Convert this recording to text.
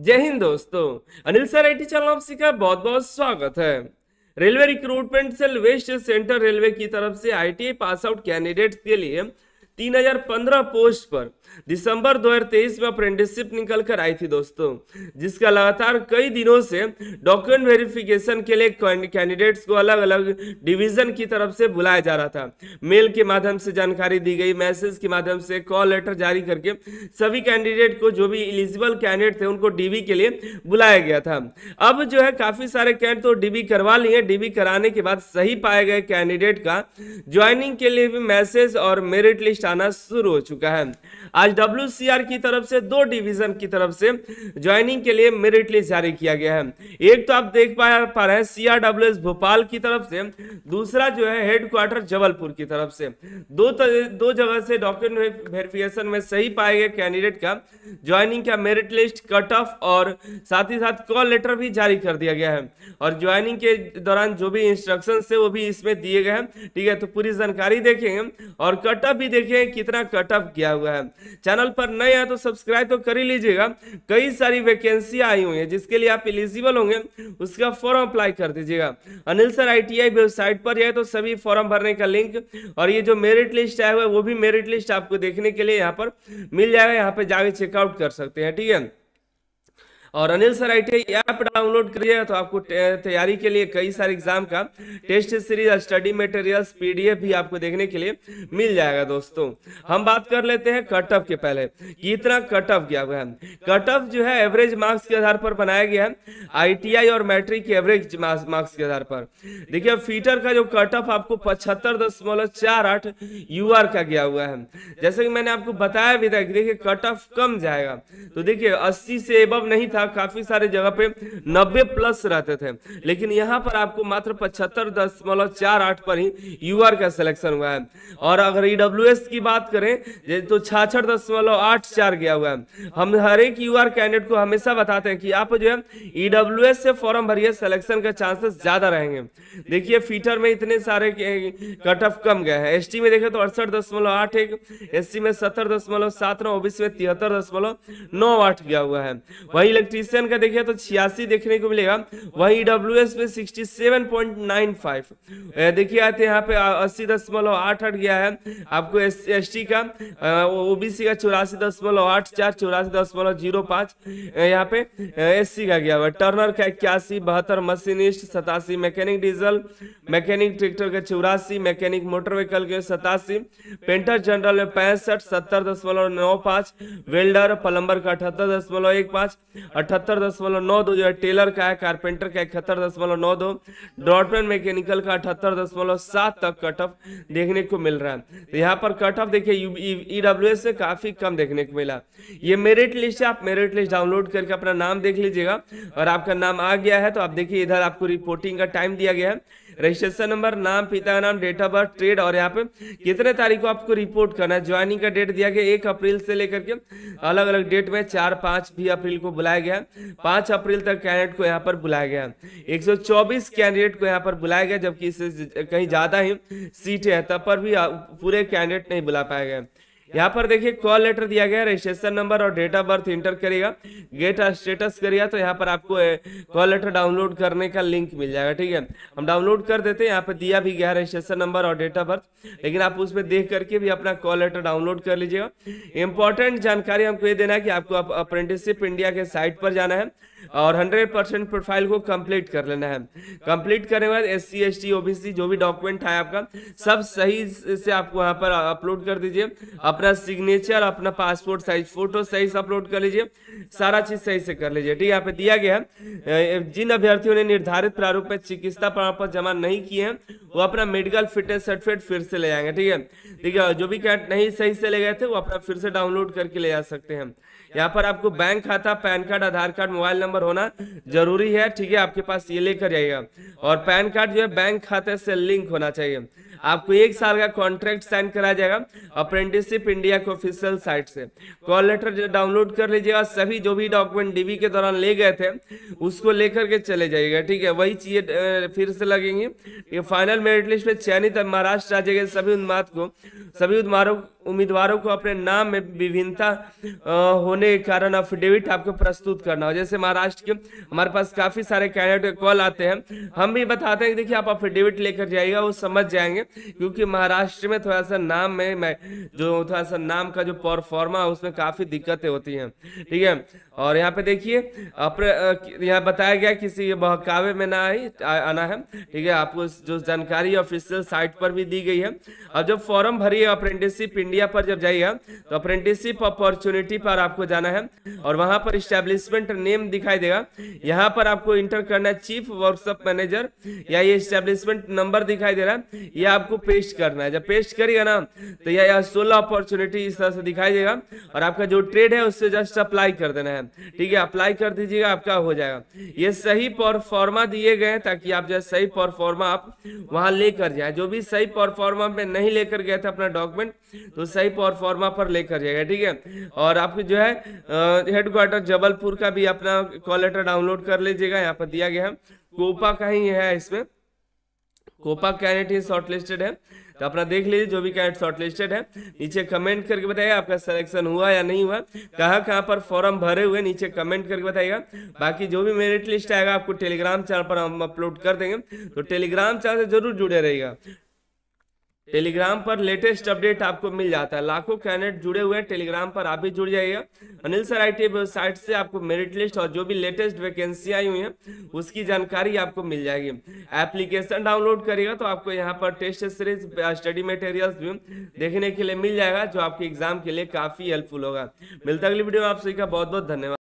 जय हिंद दोस्तों, Anil sir IT channel आप सीखा बहुत बहुत स्वागत है। Railway recruitment cell west centre railway की तरफ से आईटीआई पास आउट कैंडिडेट्स के लिए 3015 पोस्ट पर दिसंबर 2023 में अप्रेंटिसशिप निकल कर आई थी दोस्तों, जिसका लगातार कई दिनों से डॉक्यूमेंट वेरिफिकेशन के लिए कैंडिडेट्स को अलग अलग डिवीजन की तरफ से बुलाया जा रहा था। मेल के माध्यम से जानकारी दी गई, मैसेज के माध्यम से, कॉल लेटर जारी करके सभी कैंडिडेट को, जो भी एलिजिबल कैंडिडेट थे उनको डीबी के लिए बुलाया गया था। अब जो है काफी सारे कैंडिडेट तो डीबी करवा लिए, डीबी कराने के बाद सही पाए गए कैंडिडेट का ज्वाइनिंग के लिए भी मैसेज और मेरिट लिस्ट आना शुरू हो चुका है। आज WCR की तरफ से दो डिवीजन की तरफ से ज्वाइनिंग के लिए मेरिट लिस्ट जारी किया गया है। एक तो आप देख पा रहे हैं CRWS भोपाल की तरफ से, दूसरा जो है हेडक्वार्टर जबलपुर की तरफ से। दो जगह से डॉक्यूमेंट वेरिफिकेशन में सही पाए गए कैंडिडेट का ज्वाइनिंग का मेरिट लिस्ट, कट ऑफ और साथ ही साथ कॉल लेटर भी जारी कर दिया गया है, और ज्वाइनिंग के दौरान जो भी इंस्ट्रक्शन है वो भी इसमें दिए गए हैं। ठीक है, तो पूरी जानकारी देखेंगे और कट ऑफ भी देखेंगे कितना कट ऑफ किया हुआ है। चैनल पर नए हैं तो सब्सक्राइब तो कर ही लीजिएगा। कई सारी वैकेंसी आई हुई है जिसके लिए आप एलिजिबल होंगे, उसका फॉर्म अप्लाई कर दीजिएगा। अनिल सर ITI वेबसाइट पर है तो सभी फॉर्म भरने का लिंक, और ये जो मेरिट लिस्ट आया हुआ है वो भी मेरिट लिस्ट आपको देखने के लिए यहाँ पर मिल जाएगा, यहाँ पर जाके चेकआउट कर सकते हैं। ठीक है, और Anil sir ITI app download करिए तो आपको तैयारी के लिए कई सारे एग्जाम का test series, study materials, PDF भी आपको देखने के लिए मिल जाएगा दोस्तों। हम बात कर लेते हैं कट ऑफ के पहले, कितना कट ऑफ गया हुआ है। कट ऑफ जो है एवरेज मार्क्स के आधार पर बनाया गया है, ITI और मैट्रिक के एवरेज मार्क्स के आधार पर। देखिए फीटर का जो कट ऑफ आपको 75.48 UR का गया हुआ है। जैसे कि मैंने आपको बताया भी था, देखिए कट ऑफ कम जाएगा तो देखिए 80 से एबव नहीं था, काफी सारे जगह पे 90 प्लस रहते थे, लेकिन यहाँ पर आपको मात्र 75.48 पर ही UR का सिलेक्शन हुआ है। और अगर EWS की बात करें तो 66.84 गया हुआ है। हम हर एक UR कैंडिडेट को हमेशा बताते हैं कि आप जो है EWS से फॉर्म भरिए, सिलेक्शन का चांसेस ज्यादा रहेंगे। देखिए फीटर में इतने सारे कट ऑफ कम गए हैं। ST में देखें तो 68.81, SC में 70.79, OBC में 73.98 गया हुआ है। वही इलेक्ट्रीशियन का देखिए तो 86 देखने को मिलेगा, वही EWS में 67.95। देखिए आते यहाँ पे 80.88 गया है आपको। ST का, OBC का 84.84, 84.05 यहाँ पे SC का गया हुआ। टर्नर का 81.72, machinist 87, mechanic diesel, mechanic tractor का 84, मैकेनिक मोटर व्हीकल के 87, पेंटर जनरल में 65, 70.95, वेल्डर प्लम्बर का 78.15, 78.92 जो है, टेलर का है, कारपेंटर का 71.92, ड्रॉटमैन मैकेनिकल का 78.7 तक कट ऑफ देखने को मिल रहा है। तो यहाँ पर कट ऑफ देखिए EWS से काफी कम देखने को मिला। ये मेरिट लिस्ट है, आप मेरिट लिस्ट डाउनलोड करके अपना नाम देख लीजिएगा, और आपका नाम आ गया है तो आप देखिए इधर आपको रिपोर्टिंग का टाइम दिया गया है, रजिस्ट्रेशन नंबर, नाम, पिता का नाम, डेट ऑफ बर्थ, ट्रेड, और यहाँ पे कितने तारीख को आपको रिपोर्ट करना है। ज्वाइनिंग का डेट दिया गया 1 अप्रैल से लेकर के अलग अलग डेट में 4, 5 भी अप्रैल को बुलाया गया, 5 अप्रैल तक कैंडिडेट को यहाँ पर बुलाया गया। 124 कैंडिडेट को यहाँ पर बुलाया गया, जबकि इससे कहीं ज्यादा ही सीटें हैं, तब पर भी पूरे कैंडिडेट नहीं बुला पाए गए। यहाँ पर देखिए कॉल लेटर दिया गया, रजिस्ट्रेशन नंबर और डेट ऑफ बर्थ इंटर करेगा, गेट स्टेटस करेगा तो यहाँ पर आपको कॉल लेटर डाउनलोड करने का लिंक मिल जाएगा। ठीक है, हम डाउनलोड कर देते हैं। यहाँ पर दिया भी गया रजिस्ट्रेशन नंबर और डेट ऑफ बर्थ, लेकिन आप उसमें देख करके भी अपना कॉल लेटर डाउनलोड कर लीजिएगा। इंपॉर्टेंट जानकारी हमको ये देना है कि आपको अप्रेंटिसशिप इंडिया के साइट पर जाना है और 100% प्रोफाइल को कंप्लीट कर लेना है। कंप्लीट करने के बाद SC, ST, OBC जो भी डॉक्यूमेंट है आपका सब सही से आपको यहाँ पर अपलोड कर दीजिए। अपना सिग्नेचर, अपना पासपोर्ट साइज फोटो सही से अपलोड कर लीजिए, सारा चीज सही से कर लीजिए। ठीक है, यहाँ पे दिया गया है जिन अभ्यर्थियों ने निर्धारित प्रारूप में चिकित्सा प्रमाण पत्र जमा नहीं किए हैं वो अपना मेडिकल फिटनेस सर्टिफिकेट फिर से ले जाएंगे। ठीक है, देखिए जो भी कार्ड नहीं सही से ले गए थे वो अपना फिर से डाउनलोड करके ले जा सकते हैं। यहाँ पर आपको बैंक खाता, PAN card, Aadhaar card, mobile number होना जरूरी है। ठीक है, आपके पास ये लेकर जाइएगा, और पैन कार्ड जो है बैंक खाते से लिंक होना चाहिए। आपको 1 साल का कॉन्ट्रैक्ट साइन कराया जाएगा अप्रेंटिसशिप इंडिया के ऑफिशियल साइट से। कॉल लेटर डाउनलोड कर लीजिएगा, सभी जो भी डॉक्यूमेंट डीबी के दौरान ले गए थे उसको लेकर के चले जाइएगा, ठीक है। वही चीजें फिर से लगेंगी। ये फाइनल मेरिट लिस्ट में चयनित महाराष्ट्र राज्य के सभी उम्मीदवारों को अपने नाम में विभिन्नता होने के कारण अफिडेविट आपको प्रस्तुत करना हो। जैसे महाराष्ट्र के हमारे पास काफी सारे कैंडिडेट कॉल आते हैं, हम भी बताते हैं कि देखिए आप अफिडेविट लेकर जाइएगा, वो समझ जाएंगे, क्योंकि महाराष्ट्र में थोड़ा सा नाम में नाम का जो परफॉर्मा उसमें काफी दिक्कतें होती है, ठीक है। और यहाँ पे देखिए यहाँ बताया गया किसी बहकावे में ना आना है, ठीक है। आपको जो जानकारी ऑफिशियल साइट पर भी दी गई है। और जब फॉर्म भरिए अप्रेंटिसशिप इंडिया पर जब जाइएगा तो अप्रेंटिसशिप अपॉर्चुनिटी पर आपको जाना है और वहां पर एस्टेब्लिशमेंट नेम दिखाई देगा। यहाँ पर आपको इंटर करना है चीफ वर्कशॉप मैनेजर, या ये एस्टेब्लिशमेंट नंबर दिखाई दे रहा है, ये आपको पेस्ट करना है। जब पेस्ट करिएगा ना तो यह 16 अपॉर्चुनिटी इस तरह से दिखाई देगा और आपका जो ट्रेड है उससे जस्ट अप्लाई कर देना है, ठीक है। अप्लाई कर दीजिएगा, आपका हो जाएगा। ये सही परफॉर्मा दिए गए ताकि आप जो सही परफॉर्मा आप वहां लेकर जाए। जो भी सही परफॉर्मा में नहीं लेकर गए थे अपना डॉक्यूमेंट तो सही परफॉर्मा पर लेकर जाएगा, ठीक है। और आपकी जो है हेडक्वार्टर जबलपुर का भी अपना कॉल लेटर डाउनलोड कर लीजिएगा। यहाँ पर दिया गया है कोपा का ही है, इसमें कोपा कैंडिडेट शॉर्टलिस्टेड है, तो अपना देख लीजिए जो भी कैंडिडेट शॉर्टलिस्टेड है। नीचे कमेंट करके बताइएगा आपका सिलेक्शन हुआ या नहीं हुआ, कहाँ पर फॉर्म भरे हुए, नीचे कमेंट करके बताइएगा। बाकी जो भी मेरिट लिस्ट आएगा आपको टेलीग्राम चैनल पर हम अपलोड कर देंगे, तो टेलीग्राम चैनल से जरूर जुड़े रहिएगा। टेलीग्राम पर लेटेस्ट अपडेट आपको मिल जाता है, लाखों कैंडिडेट जुड़े हुए हैं टेलीग्राम पर, आप भी जुड़ जाइएगा। अनिल सर ITI वेबसाइट से आपको मेरिट लिस्ट और जो भी लेटेस्ट वैकेंसी आई हुई हैं उसकी जानकारी आपको मिल जाएगी। एप्लीकेशन डाउनलोड करिएगा तो आपको यहाँ पर टेस्ट सीरीज स्टडी मटेरियल्स भी देखने के लिए मिल जाएगा, जो आपके एग्जाम के लिए काफी हेल्पफुल होगा। मिलता अगली वीडियो में, आप सभी का बहुत बहुत धन्यवाद।